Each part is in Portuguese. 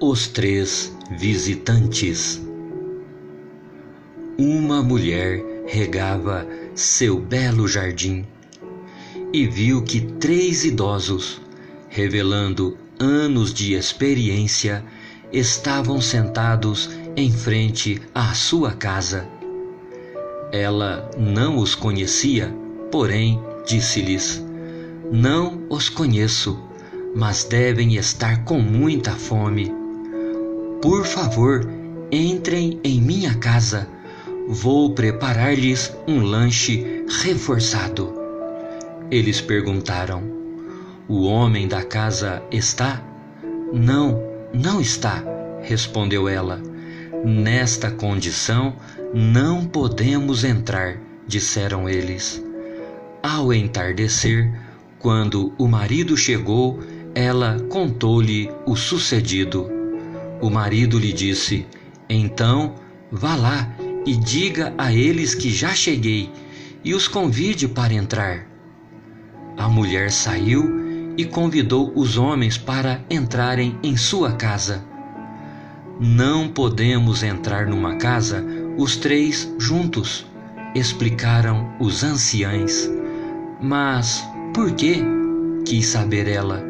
Os três visitantes. Uma mulher regava seu belo jardim e viu que três idosos, revelando anos de experiência, estavam sentados em frente à sua casa. Ela não os conhecia, porém disse-lhes: "Não os conheço, mas devem estar com muita fome. Por favor, entrem em minha casa. Vou preparar-lhes um lanche reforçado." Eles perguntaram: "O homem da casa está?" "Não, não está", respondeu ela. "Nesta condição, não podemos entrar", disseram eles. Ao entardecer, quando o marido chegou, ela contou-lhe o sucedido. O marido lhe disse: "Então, vá lá e diga a eles que já cheguei e os convide para entrar." A mulher saiu e convidou os homens para entrarem em sua casa. "Não podemos entrar numa casa os três juntos", explicaram os anciães. "Mas por quê?", quis saber ela.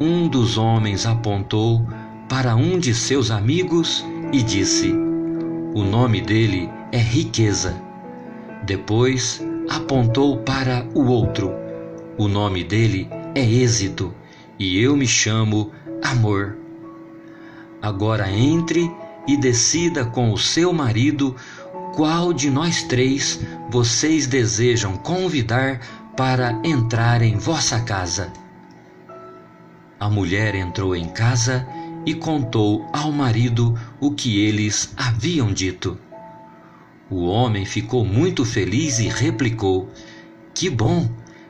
Um dos homens apontou para um de seus amigos e disse: "O nome dele é Riqueza." Depois apontou para o outro: "O nome dele é Êxito e eu me chamo Amor. Agora entre e decida com o seu marido qual de nós três vocês desejam convidar para entrar em vossa casa." A mulher entrou em casa e contou ao marido o que eles haviam dito. O homem ficou muito feliz e replicou: "Que bom!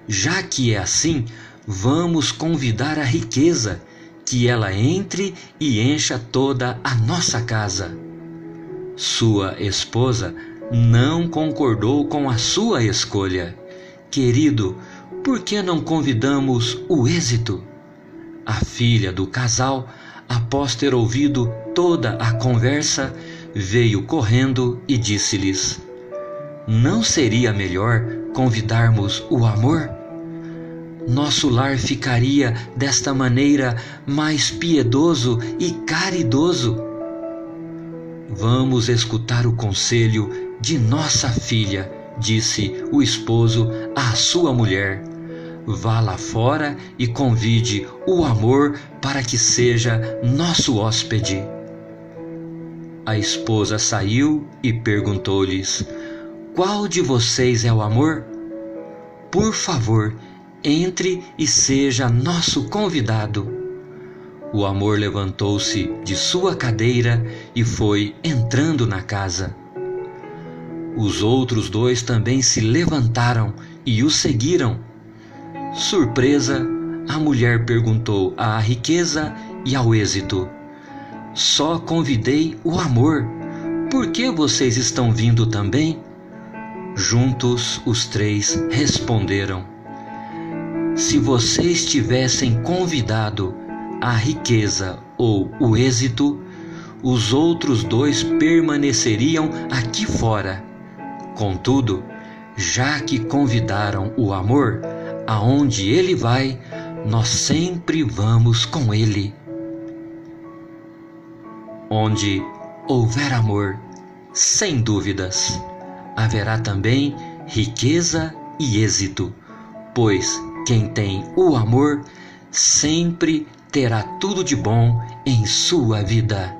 Já que é assim, vamos convidar a Riqueza, que ela entre e encha toda a nossa casa." Sua esposa não concordou com a sua escolha. "Querido, por que não convidamos o Êxito?" A filha do casal, após ter ouvido toda a conversa, veio correndo e disse-lhes: "Não seria melhor convidarmos o Amor? Nosso lar ficaria desta maneira mais piedoso e caridoso." "Vamos escutar o conselho de nossa filha", disse o esposo à sua mulher. "Vá lá fora e convide o Amor para que seja nosso hóspede." A esposa saiu e perguntou-lhes: "Qual de vocês é o Amor? Por favor, entre e seja nosso convidado." O Amor levantou-se de sua cadeira e foi entrando na casa. Os outros dois também se levantaram e o seguiram. Surpresa, a mulher perguntou à Riqueza e ao Êxito: "Só convidei o Amor. Por que vocês estão vindo também?" Juntos os três responderam: "Se vocês tivessem convidado a Riqueza ou o Êxito, os outros dois permaneceriam aqui fora. Contudo, já que convidaram o Amor, aonde ele vai, nós sempre vamos com ele." Onde houver amor, sem dúvidas, haverá também riqueza e êxito, pois quem tem o amor sempre terá tudo de bom em sua vida.